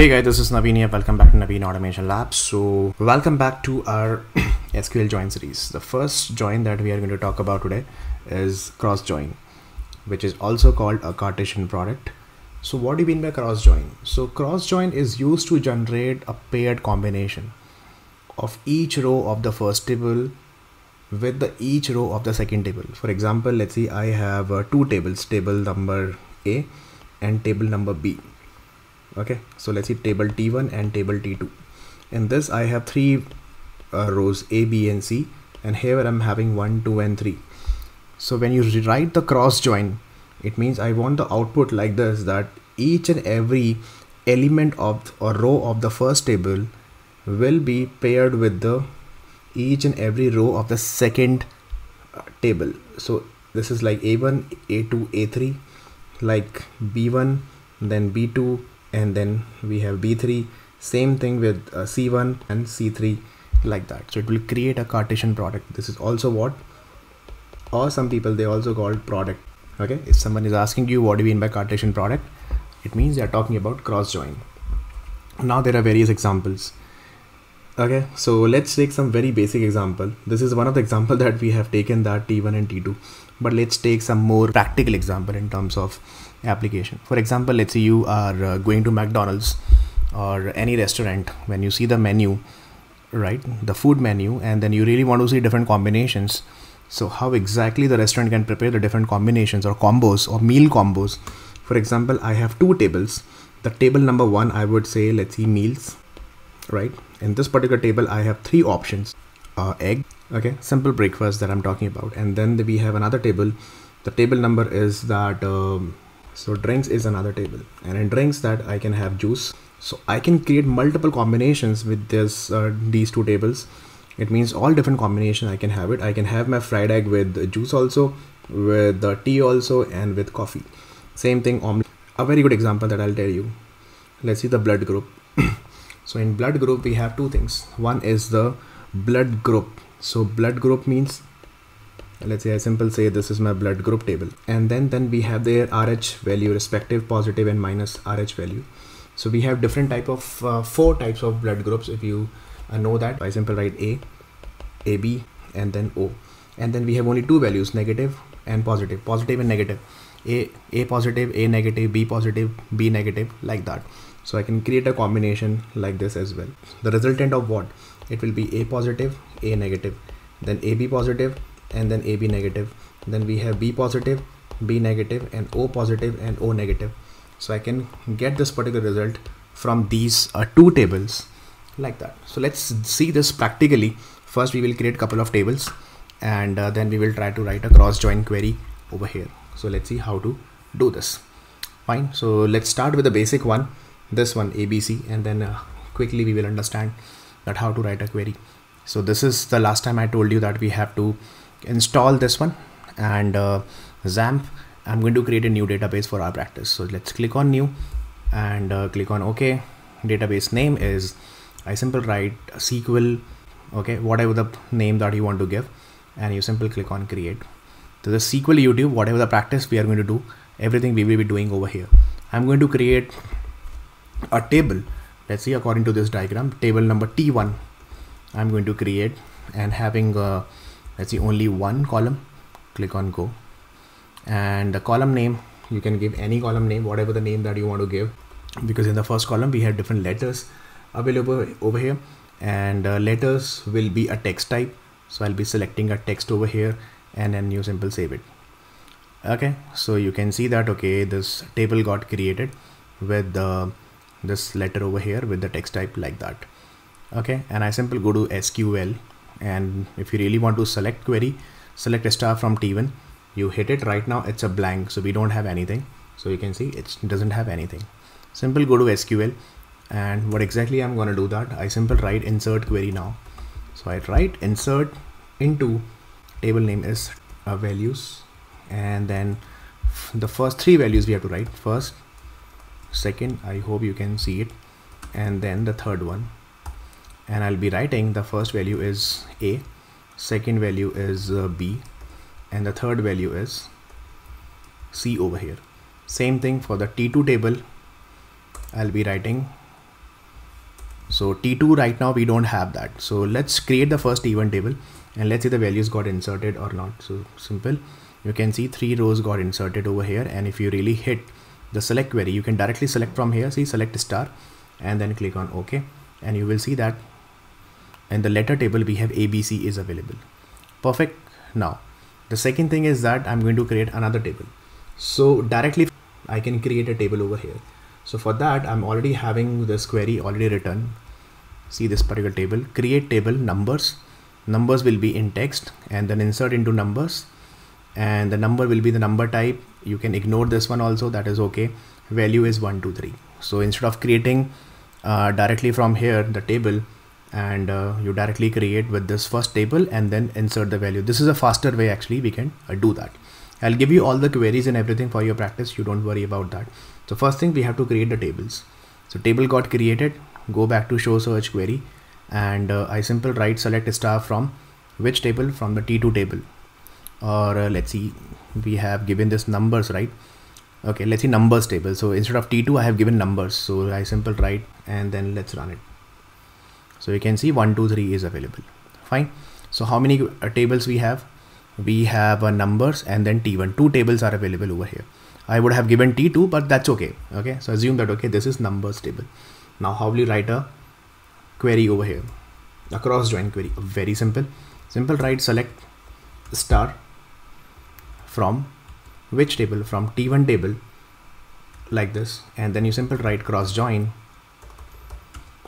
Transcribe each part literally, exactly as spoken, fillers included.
Hey guys, this is Naveen here. Welcome back to Naveen Automation Labs. So welcome back to our S Q L join series. The first join that we are going to talk about today is cross join, which is also called a Cartesian product. So what do you mean by cross join? So cross join is used to generate a paired combination of each row of the first table with the each row of the second table. For example, let's see, I have uh, two tables, table number A and table number B. Okay, so let's see, table T one and table T two. In this I have three uh, rows A, B and C, and here I'm having one, two and three. So when you rewrite the cross join, it means I want the output like this, that each and every element of or row of the first table will be paired with the each and every row of the second uh, table. So this is like A one, A two, A three, like B one, then B two, and then we have B three, same thing with uh, C one and C three, like that. So it will create a Cartesian product. This is also what, or some people they also call product. Okay, if someone is asking you what do you mean by Cartesian product, it means they are talking about cross join. Now there are various examples. Okay, so let's take some very basic example. This is one of the example that we have taken, that T one and T two, but let's take some more practical example in terms of application. For example, let's say you are uh, going to McDonald's or any restaurant. When you see the menu, right, the food menu, and then you really want to see different combinations. So how exactly the restaurant can prepare the different combinations or combos or meal combos. For example, I have two tables. The table number one, I would say, let's see, meals, right? In this particular table, I have three options, uh, egg, okay, simple breakfast that I'm talking about. And then we have another table. The table number is that, um, so drinks is another table. And in drinks that I can have juice. So I can create multiple combinations with this, uh, these two tables. It means all different combination I can have it. I can have my fried egg with juice also, with the tea also, and with coffee. Same thing, omelet. A very good example that I'll tell you. Let's see the blood group. So in blood group, we have two things. One is the blood group. So blood group means, let's say I simply say this is my blood group table. And then, then we have their R H value, respective positive and minus R H value. So we have different type of uh, four types of blood groups. If you uh, know that, I simply write A, A B, and then O. And then we have only two values, negative and positive, positive and negative. A, A positive, A negative, B positive, B negative, like that. So I can create a combination like this as well. The resultant of what? It will be A positive, A negative, then A B positive, and then A B negative. Then we have B positive, B negative, and O positive and O negative. So I can get this particular result from these uh, two tables like that. So let's see this practically. First, we will create a couple of tables, and uh, then we will try to write a cross join query over here. So let's see how to do this. Fine. So let's start with the basic one. This one, A B C, and then uh, quickly we will understand that how to write a query. So this is the last time I told you that we have to install this one and uh, XAMPP. I'm going to create a new database for our practice. So let's click on new and uh, click on OK. Database name is, I simply write S Q L, okay, whatever the name that you want to give, and you simply click on create. So the S Q L YouTube, whatever the practice we are going to do, everything we will be doing over here. I'm going to create a table. Let's see, according to this diagram, table number T one I'm going to create, and having uh, let's see, only one column. Click on go, and the column name, you can give any column name, whatever the name that you want to give, because in the first column we have different letters available over here, and uh, letters will be a text type. So I'll be selecting a text over here, and then you simply save it. Okay, so you can see that, okay, this table got created with the uh, this letter over here with the text type like that. Okay, and I simply go to S Q L, and if you really want to select query, select a star from T one, you hit it. Right now it's a blank, so we don't have anything. So you can see it doesn't have anything. Simple go to S Q L, and what exactly I'm going to do that, I simply write insert query now. So I write insert into table name is uh, values, and then the first three values we have to write, first, second, I hope you can see it, and then the third one. And I'll be writing the first value is A, second value is uh, B, and the third value is C over here. Same thing for the T two table, I'll be writing So T two right now we don't have that. So let's create the first event table and let's see the values got inserted or not. So simple, you can see three rows got inserted over here. And if you really hit the select query, you can directly select from here, see select star and then click on OK. And you will see that in the letter table, we have A B C is available. Perfect. Now, the second thing is that I'm going to create another table. So directly I can create a table over here. So for that, I'm already having this query already written. See this particular table, create table numbers, numbers will be in text and then insert into numbers. And the number will be the number type. You can ignore this one also, that is okay. Value is one, two, three. So instead of creating uh, directly from here, the table, and uh, you directly create with this first table and then insert the value. This is a faster way. Actually, we can uh, do that. I'll give you all the queries and everything for your practice. You don't worry about that. So first thing, we have to create the tables. So table got created, go back to show search query. And uh, I simple write select star from which table, from the T two table. Or uh, let's see, we have given this numbers, right? Okay, let's see numbers table. So instead of T two, I have given numbers. So I simple write and then let's run it. So you can see one, two, three is available. Fine. So how many uh, tables we have? We have uh, numbers and then T one. Two tables are available over here. I would have given T two, but that's okay. Okay. So assume that, okay, this is numbers table. Now how will you write a query over here? A cross join query. Very simple. Simple write select star from which table, from T one table, like this, and then you simple write cross join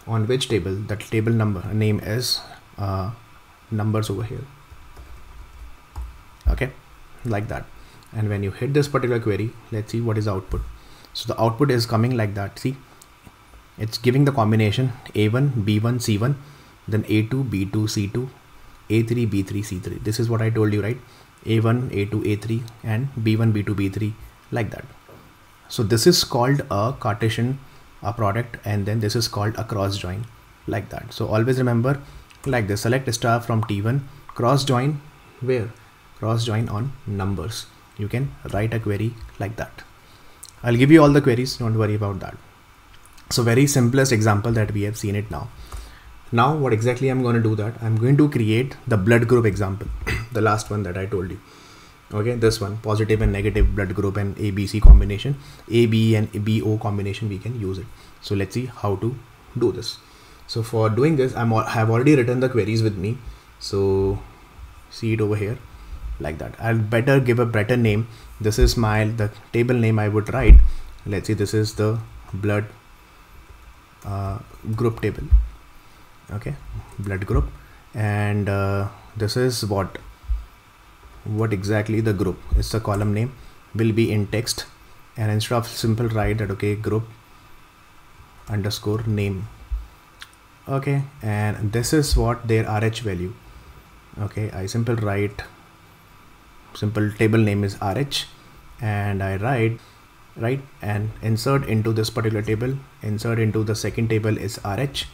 on which table, that table number name is uh, numbers over here. Okay, like that. And when you hit this particular query, let's see what is output. So the output is coming like that. See, it's giving the combination A one, B one, C one, then A two, B two, C two, A three, B three, C three. This is what I told you, right? A one, A two, A three, and B one, B two, B three, like that. So this is called a Cartesian a product, and then this is called a cross join, like that. So always remember, like this, select star from T one, cross join where? Cross join on numbers. You can write a query like that. I'll give you all the queries, don't worry about that. So very simplest example that we have seen it now. Now what exactly I'm going to do that, I'm going to create the blood group example, the last one that I told you. Okay, this one, positive and negative blood group and A B C combination, A B and B O combination, we can use it. So let's see how to do this. So for doing this, I'm, I have already written the queries with me. So see it over here, like that. I'll better give a better name. This is my, the table name I would write. Let's see, this is the blood uh, group table. Okay, blood group. And uh, this is what, what exactly the group is. The column name will be in text, and instead of simple write that, okay, group underscore name. Okay. And this is what their R H value. Okay. I simple write, simple table name is R H, and I write right and insert into this particular table, insert into the second table is R H,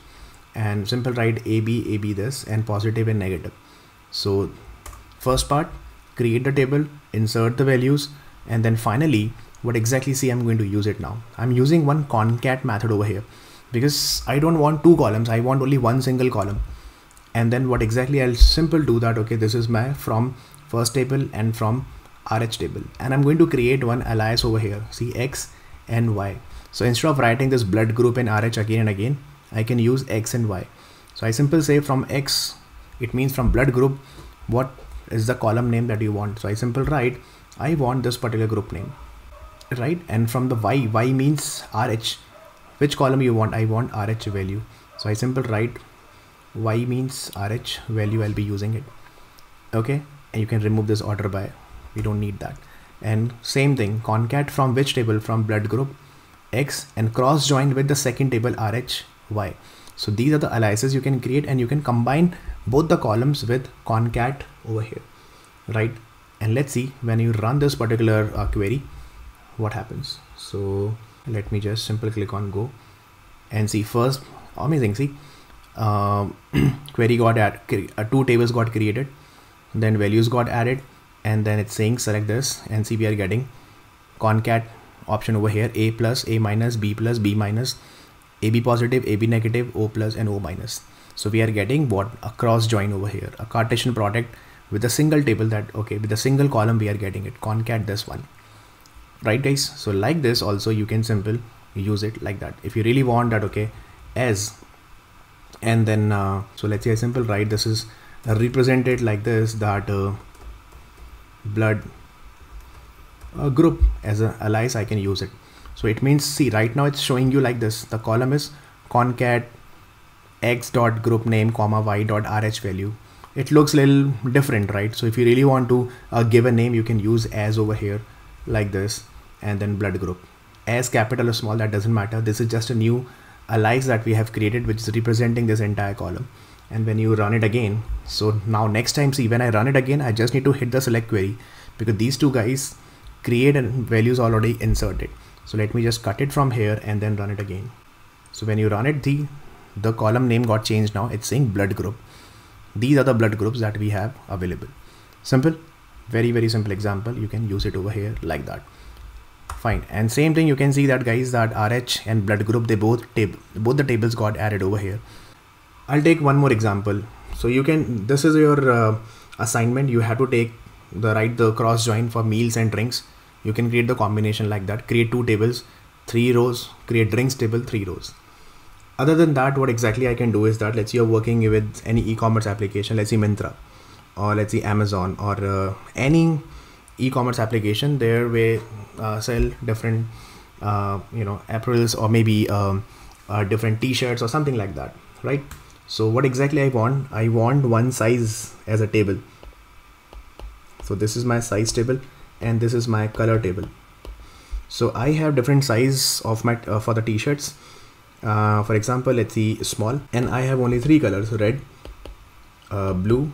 and simple write A B, A B this, and positive and negative. So first part, create the table, insert the values, and then finally what exactly, see, I'm going to use it now. I'm using one concat method over here because I don't want two columns. I want only one single column. And then what exactly I'll simple do that. Okay, this is my from first table and from R H table. And I'm going to create one alias over here. See, X and Y. So instead of writing this blood group and R H again and again, I can use X and Y. So I simple say from X, it means from blood group, what is the column name that you want. So I simple write, I want this particular group name, right? And from the Y, Y means R H, which column you want? I want R H value. So I simple write Y means R H value. I'll be using it. Okay. And you can remove this order by, we don't need that. And same thing, concat from which table? From blood group X, and cross join with the second table R H Y. So these are the aliases you can create, and you can combine both the columns with concat over here, right? And let's see when you run this particular uh, query, what happens. So let me just simply click on go and see first. Amazing. See, um, query got at uh, two tables got created, then values got added, and then it's saying select this, and see we are getting concat option over here, A plus, A minus, B plus, B minus, A B positive, A B negative, O plus and O minus. So we are getting what? A cross join over here, a Cartesian product with a single table that, okay, with a single column, we are getting it, concat this one, right guys? So like this also, you can simple use it like that. If you really want that, okay, as, and then, uh, so let's say I simple write, this is represented like this, that uh, blood uh, group as a allies, I can use it. So it means, see, right now it's showing you like this. The column is concat x dot group name comma y dot rh value. It looks a little different, right? So if you really want to uh, give a name, you can use as over here like this, and then blood group, as capital or small, that doesn't matter. This is just a new allies that we have created, which is representing this entire column. And when you run it again, so now next time, see, when I run it again, I just need to hit the select query, because these two guys create and values already inserted. So let me just cut it from here and then run it again. So when you run it, the the column name got changed. Now it's saying blood group. These are the blood groups that we have available. Simple, very, very simple example. You can use it over here like that. Fine. And same thing, you can see that guys, that R H and blood group, they both table, both the tables got added over here. I'll take one more example. So you can, this is your uh, assignment. You have to take the write the cross join for meals and drinks. You can create the combination like that. Create two tables, three rows, create drinks table, three rows. Other than that, what exactly I can do is that, let's say you're working with any e-commerce application, let's say Myntra, or let's say Amazon, or uh, any e-commerce application there where uh, sell different, uh, you know, apparels, or maybe um, uh, different t-shirts or something like that, right? So what exactly I want? I want one size as a table. So this is my size table, and this is my color table. So I have different size of my, uh, for the t-shirts. Uh, for example, let's see small, and I have only three colors, red, uh, blue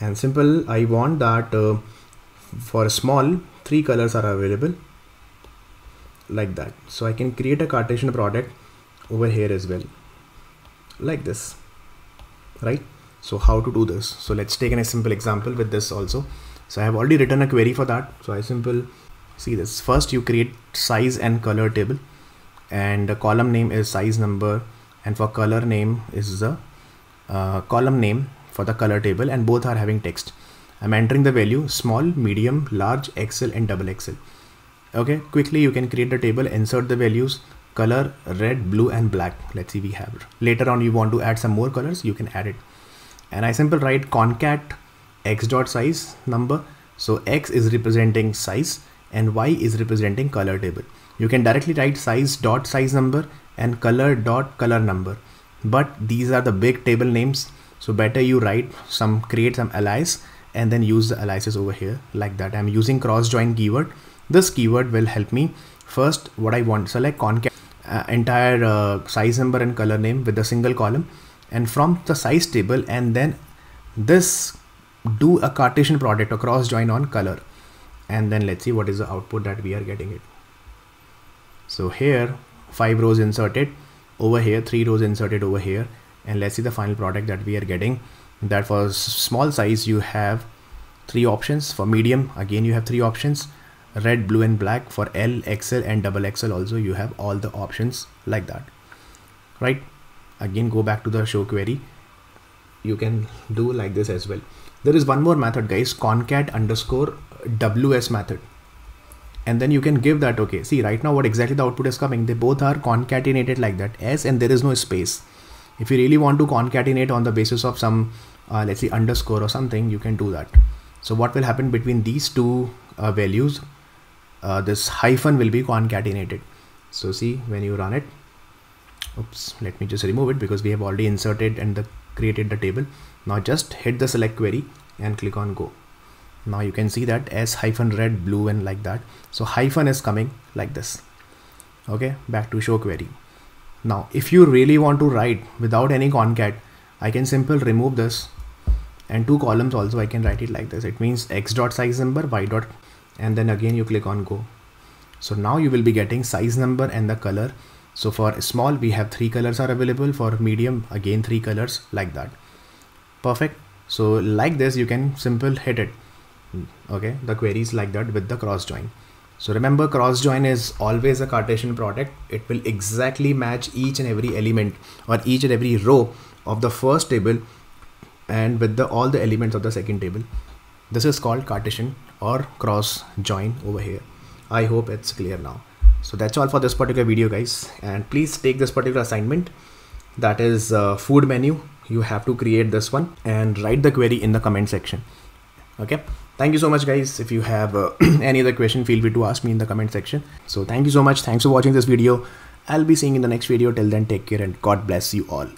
and simple. I want that uh, for small, three colors are available like that. So I can create a Cartesian product over here as well like this, right? So how to do this? So let's take an, a simple example with this also. So I have already written a query for that. So I simple see this. First you create size and color table, and the column name is size number, and for color name is the uh, column name for the color table, and both are having text. I'm entering the value small, medium, large, X L and double X L. Okay, quickly you can create the table, insert the values, color red, blue and black. Let's see, we have it. Later on you want to add some more colors, you can add it. And I simply write concat x dot size number. So x is representing size and y is representing color table. You can directly write size dot size number and color dot color number, but these are the big table names. So better you write some, create some allies and then use the allies over here like that. I'm using cross join keyword. This keyword will help me. First, what I want, select concat uh, entire uh, size number and color name with a single column, and from the size table, and then this do a Cartesian product or cross join on color. And then let's see what is the output that we are getting it. So here five rows inserted over here, three rows inserted over here, and let's see the final product that we are getting. That for small size you have three options, for medium again you have three options, red, blue and black. For L, X L and double X L also you have all the options like that, right? Again go back to the show query, you can do like this as well. There is one more method guys, concat underscore ws method, and then you can give that, okay, see right now what exactly the output is coming, they both are concatenated like that, s, and there is no space. If you really want to concatenate on the basis of some uh, let's say underscore or something, you can do that. So what will happen between these two uh, values, uh, this hyphen will be concatenated. So see when you run it, oops, let me just remove it because we have already inserted and the, created the table. Now just hit the select query and click on go. Now you can see that s hyphen red, blue and like that. So hyphen is coming like this. Okay, back to show query. Now if you really want to write without any concat, I can simply remove this, and two columns also I can write it like this. It means x dot size number, y dot, and then again you click on go. So now you will be getting size number and the color. So for small we have three colors are available, for medium again three colors like that. Perfect. So like this you can simply hit it. Okay, the queries like that with the cross join. So remember, cross join is always a Cartesian product. It will exactly match each and every element or each and every row of the first table and with the all the elements of the second table. This is called Cartesian or cross join over here. I hope it's clear now. So that's all for this particular video, guys, and please take this particular assignment, that is uh, food menu. You have to create this one and write the query in the comment section. Okay, thank you so much, guys. If you have uh, any other question, feel free to ask me in the comment section. So thank you so much. Thanks for watching this video. I'll be seeing you in the next video. Till then, take care and God bless you all.